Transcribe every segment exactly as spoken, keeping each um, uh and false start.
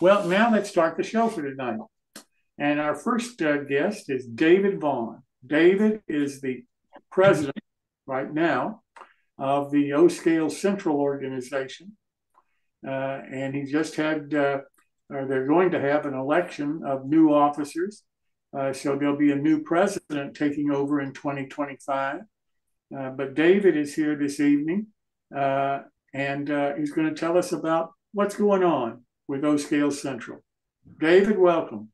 Well, now let's start the show for tonight. And our first uh, guest is David Vaughn. David is the president right now of the O-Scale Central Organization. Uh, and he just had, uh, or they're going to have an election of new officers. Uh, so there'll be a new president taking over in twenty twenty-five. Uh, but David is here this evening, uh, and uh, he's going to tell us about what's going on with O-Scale Central. David, welcome.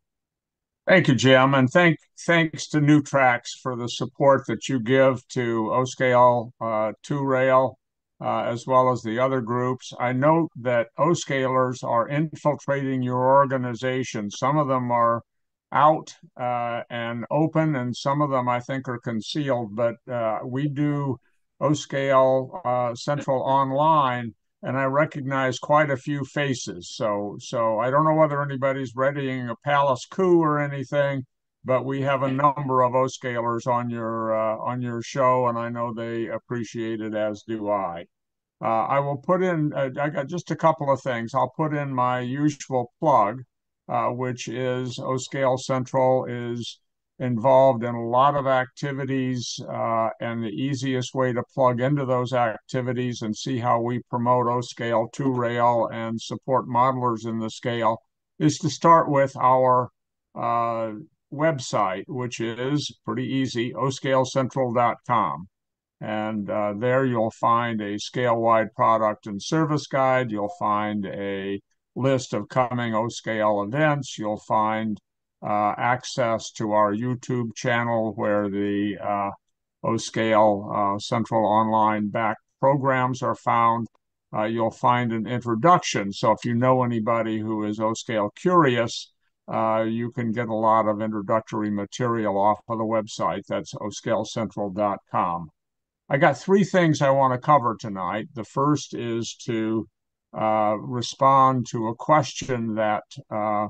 Thank you, Jim, and thank thanks to New Tracks for the support that you give to O-Scale, uh, two rail, uh, as well as the other groups. I note that O-Scalers are infiltrating your organization. Some of them are out uh, and open, and some of them I think are concealed, but uh, we do O-Scale uh, Central online, and I recognize quite a few faces. So so I don't know whether anybody's readying a palace coup or anything, but we have a number of O-Scalers on your, uh, on your show, and I know they appreciate it, as do I. Uh, I will put in, uh, I got just a couple of things. I'll put in my usual plug, uh, which is O-Scale Central is involved in a lot of activities, uh, and the easiest way to plug into those activities and see how we promote O-Scale, two rail, and support modelers in the scale is to start with our uh, website, which is pretty easy, o scale central dot com. And uh, there you'll find a scale-wide product and service guide. You'll find a list of coming O-Scale events. You'll find Uh, access to our YouTube channel, where the uh, O-Scale uh, Central Online back programs are found. Uh, you'll find an introduction. So if you know anybody who is O-Scale curious, uh, you can get a lot of introductory material off of the website. That's o scale central dot com. I got three things I want to cover tonight. The first is to uh, respond to a question that uh,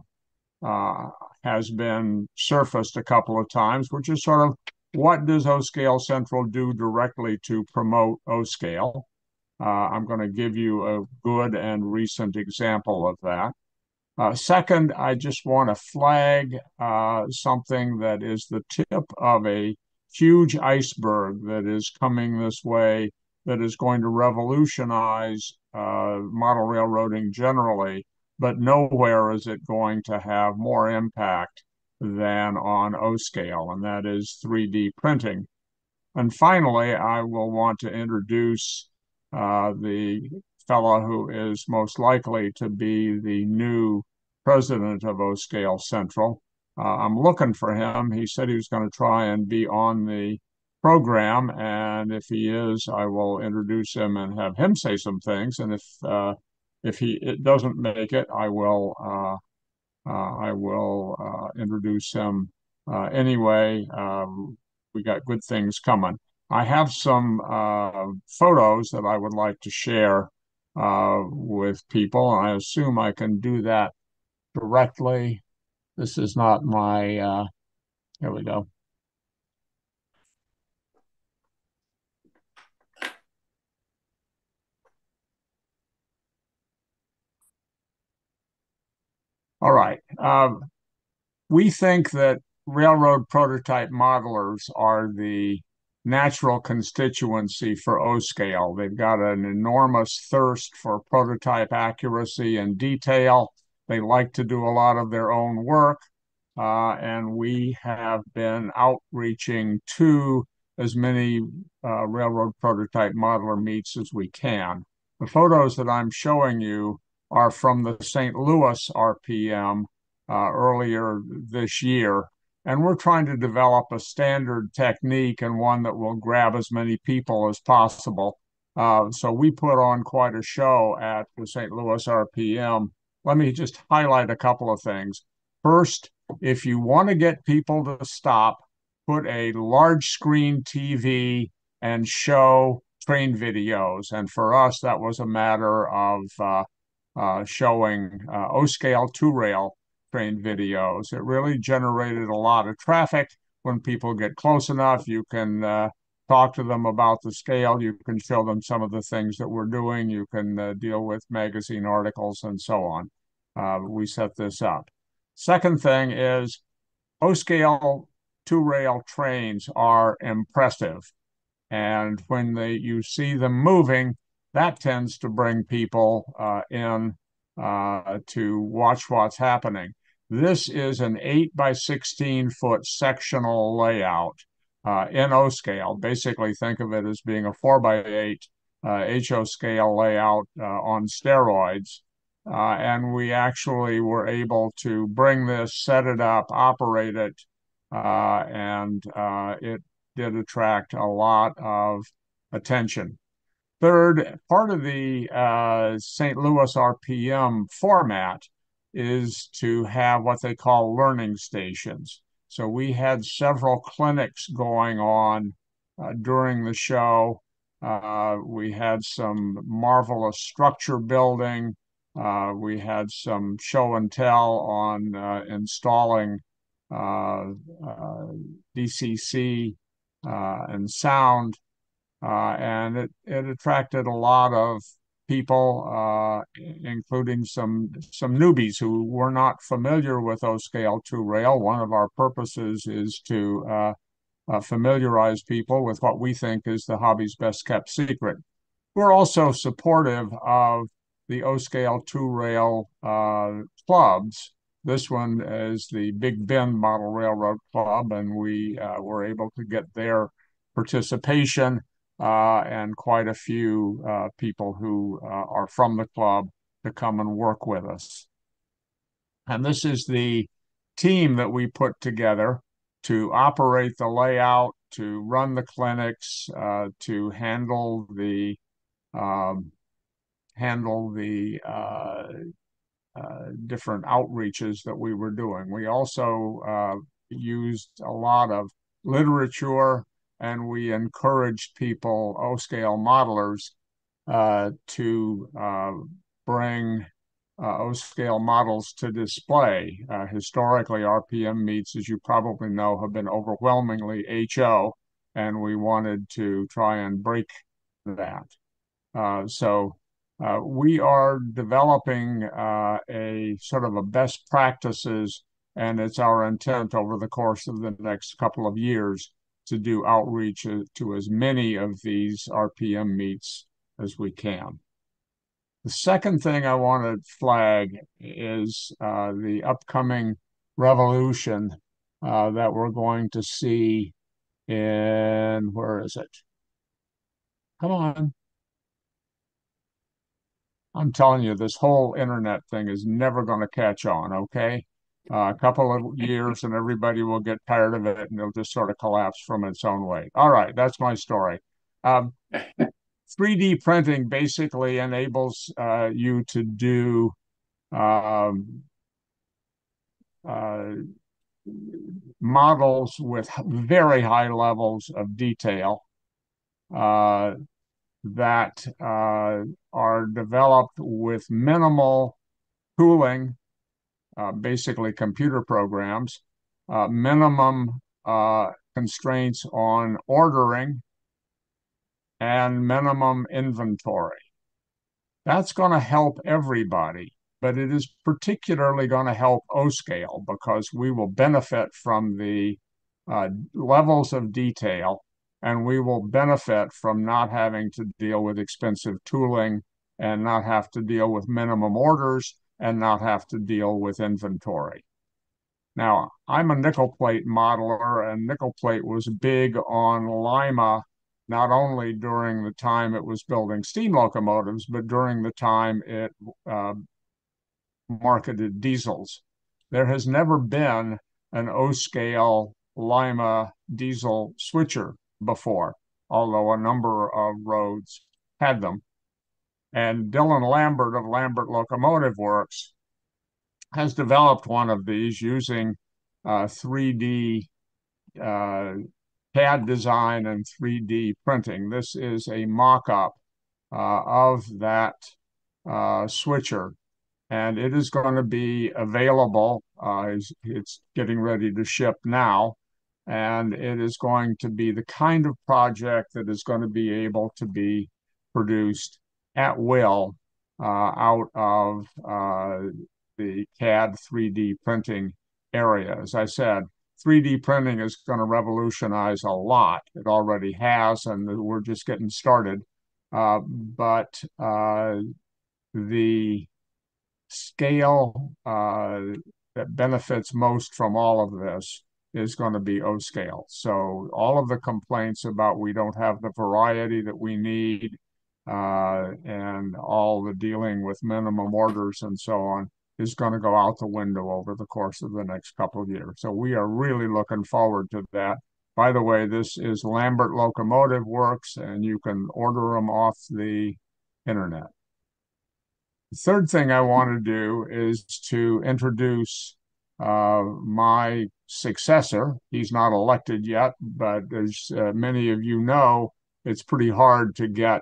uh, has been surfaced a couple of times, which is sort of, what does O-Scale Central do directly to promote O-Scale? Uh, I'm going to give you a good and recent example of that. Uh, second, I just want to flag uh, something that is the tip of a huge iceberg that is coming this way, that is going to revolutionize uh, model railroading generally. But nowhere is it going to have more impact than on O-Scale, and that is three D printing. And finally, I will want to introduce uh, the fellow who is most likely to be the new president of O-Scale Central. Uh, I'm looking for him. He said he was going to try and be on the program, and if he is, I will introduce him and have him say some things. And if uh, If he it doesn't make it, I will uh, uh, I will uh, introduce him uh, anyway. Um, we got good things coming. I have some uh, photos that I would like to share uh, with people, and I assume I can do that directly. This is not my. Uh, here we go. All right. Um, we think that railroad prototype modelers are the natural constituency for O-Scale. They've got an enormous thirst for prototype accuracy and detail. They like to do a lot of their own work, uh, and we have been outreaching to as many uh, railroad prototype modeler meets as we can. The photos that I'm showing you are from the Saint Louis R P M uh, earlier this year. And we're trying to develop a standard technique and one that will grab as many people as possible. Uh, so we put on quite a show at the Saint Louis R P M. Let me just highlight a couple of things. First, if you want to get people to stop, put a large screen T V and show train videos. And for us, that was a matter of uh, Uh, showing uh, O-Scale two rail train videos. It really generated a lot of traffic. When people get close enough, you can uh, talk to them about the scale. You can show them some of the things that we're doing. You can uh, deal with magazine articles and so on. uh, we set this up. Second thing is O-Scale two-rail trains are impressive. And when they, you see them moving, that tends to bring people uh, in uh, to watch what's happening. This is an eight by sixteen foot sectional layout uh, in O-Scale. Basically, think of it as being a four by eight uh, H O scale layout uh, on steroids. Uh, and we actually were able to bring this, set it up, operate it, uh, and uh, it did attract a lot of attention. Third, part of the uh, Saint Louis R P M format is to have what they call learning stations. So we had several clinics going on uh, during the show. Uh, we had some marvelous structure building. Uh, we had some show and tell on uh, installing uh, uh, D C C uh, and sound, uh, and it, it attracted a lot of people, uh, including some some newbies who were not familiar with O-Scale two-rail. One of our purposes is to uh, uh, familiarize people with what we think is the hobby's best-kept secret. We're also supportive of the O-Scale two-rail uh, clubs. This one is the Big Bend Model Railroad Club, and we uh, were able to get their participation uh, and quite a few uh, people who uh, are from the club to come and work with us. And this is the team that we put together to operate the layout, to run the clinics, uh, to handle the um, handle the uh, uh, different outreaches that we were doing. We also uh, used a lot of literature, and we encouraged people, O-Scale modelers, uh, to uh, bring uh, O-Scale models to display. Uh, historically, R P M meets, as you probably know, have been overwhelmingly H O, and we wanted to try and break that. Uh, so Uh, we are developing uh, a sort of a best practices, and it's our intent over the course of the next couple of years to do outreach to as many of these R P M meets as we can. The second thing I want to flag is uh, the upcoming revolution uh, that we're going to see in, where is it? Come on. I'm telling you, this whole internet thing is never going to catch on, okay? Uh, a couple of years and everybody will get tired of it and it'll just sort of collapse from its own weight. All right, that's my story. Um, three D printing basically enables uh, you to do um, uh, models with very high levels of detail uh, that uh, are developed with minimal tooling, uh, basically computer programs, uh, minimum uh, constraints on ordering, and minimum inventory. That's going to help everybody, but it is particularly going to help O-Scale because we will benefit from the uh, levels of detail, and we will benefit from not having to deal with expensive tooling and not have to deal with minimum orders and not have to deal with inventory. Now, I'm a nickel plate modeler, and nickel plate was big on Lima, not only during the time it was building steam locomotives, but during the time it uh, marketed diesels. There has never been an O-Scale Lima diesel switcher before, although a number of roads had them. And Dylan Lambert of Lambert Locomotive Works has developed one of these using uh, three D uh, C A D design and three D printing. This is a mock-up uh, of that uh, switcher, and it is going to be available. Uh, it's, it's getting ready to ship now. And it is going to be the kind of project that is going to be able to be produced at will uh, out of uh, the C A D three D printing area. As I said, three D printing is going to revolutionize a lot. It already has, and we're just getting started. Uh, but uh, the scale uh, that benefits most from all of this is going to be O-Scale. So all of the complaints about we don't have the variety that we need uh, and all the dealing with minimum orders and so on is going to go out the window over the course of the next couple of years. So we are really looking forward to that. By the way, this is Lambert Locomotive Works, and you can order them off the internet. The third thing I want to do is to introduce uh, my successor. He's not elected yet, but as uh, many of you know, it's pretty hard to get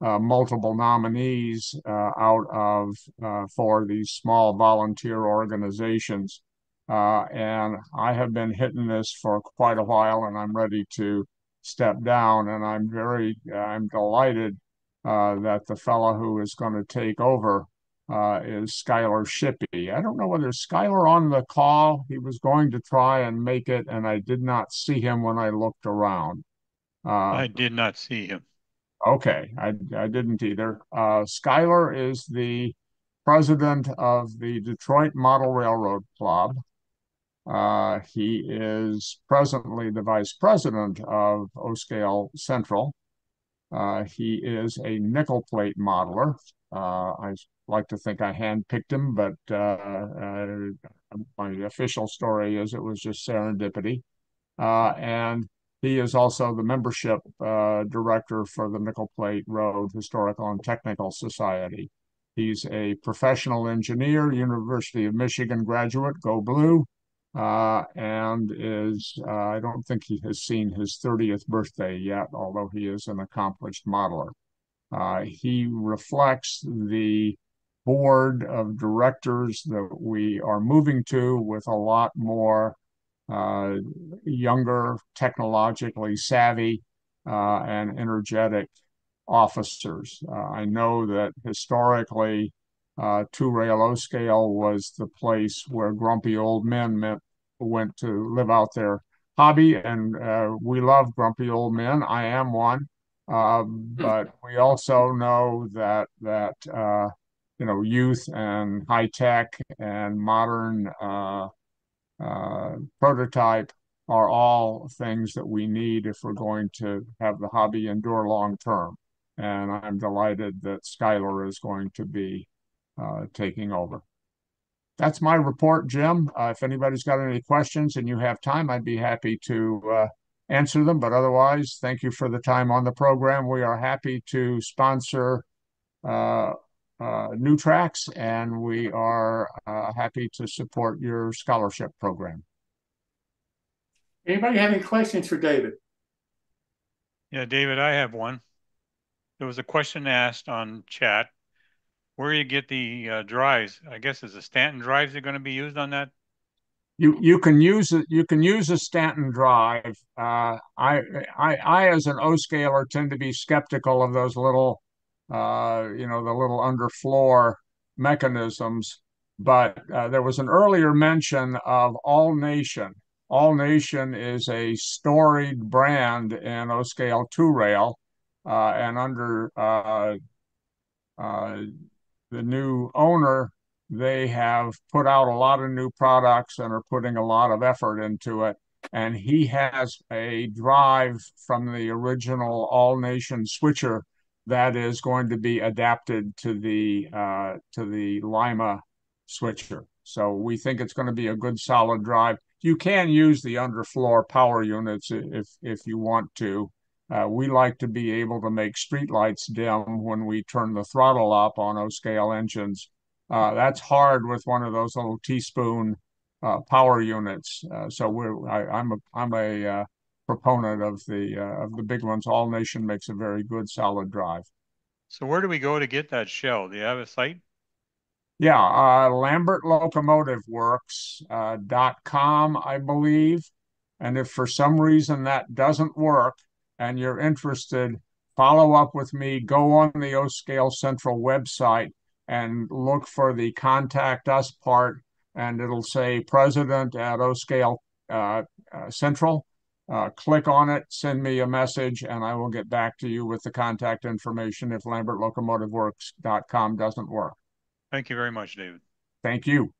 uh, multiple nominees uh, out of uh, for these small volunteer organizations. Uh, and I have been hitting this for quite a while, and I'm ready to step down. And I'm very, I'm delighted uh, that the fellow who is going to take over uh, is Skyler Shippey. I don't know whether Skyler on the call. He was going to try and make it, and I did not see him when I looked around. Uh, I did not see him. Okay, I, I didn't either. Uh, Skyler is the president of the Detroit Model Railroad Club. Uh, he is presently the vice president of O-Scale Central. Uh, he is a nickel plate modeler. Uh, I like to think I handpicked him, but uh, uh, my official story is it was just serendipity. Uh, and he is also the membership uh, director for the Nickel Plate Road Historical and Technical Society. He's a professional engineer, University of Michigan graduate, go blue. Uh, and is, uh, I don't think he has seen his thirtieth birthday yet, although he is an accomplished modeler. Uh, he reflects the board of directors that we are moving to with a lot more uh, younger, technologically savvy, uh, and energetic officers. Uh, I know that historically, Uh, two-rail O-Scale was the place where grumpy old men met, went to live out their hobby, and uh, we love grumpy old men. I am one, uh, but we also know that that uh, you know, youth and high tech and modern uh, uh, prototype are all things that we need if we're going to have the hobby endure long term. And I'm delighted that Skyler is going to be Uh, taking over. That's my report, Jim. Uh, if anybody's got any questions and you have time, I'd be happy to uh, answer them. But otherwise, thank you for the time on the program. We are happy to sponsor uh, uh, New Tracks, and we are uh, happy to support your scholarship program. Anybody have any questions for David? Yeah, David, I have one. There was a question asked on chat. Where you get the uh, drives? I guess is the Stanton drives are going to be used on that. You you can use it. You can use a Stanton drive. Uh, I I I as an O-Scaler tend to be skeptical of those little, uh, you know, the little underfloor mechanisms. But uh, there was an earlier mention of All Nation. All Nation is a storied brand in O-Scale two rail, uh, and under. Uh, uh, The new owner, they have put out a lot of new products and are putting a lot of effort into it. And he has a drive from the original All Nation switcher that is going to be adapted to the uh, to the Lima switcher. So we think it's going to be a good solid drive. You can use the underfloor power units if if you want to. Uh, we like to be able to make streetlights dim when we turn the throttle up on O-Scale engines. Uh, that's hard with one of those little teaspoon uh, power units. Uh, so we're, I, I'm a I'm a uh, proponent of the uh, of the big ones. All Nation makes a very good solid drive. So where do we go to get that shell? Do you have a site? Yeah, uh, Lambert Locomotive Works dot com, uh, I believe. And if for some reason that doesn't work, and you're interested, follow up with me, go on the O-Scale Central website and look for the contact us part, and it'll say president at O-Scale uh, uh, Central. Uh, click on it, send me a message, and I will get back to you with the contact information if Lambert Locomotive Works dot com doesn't work. Thank you very much, David. Thank you.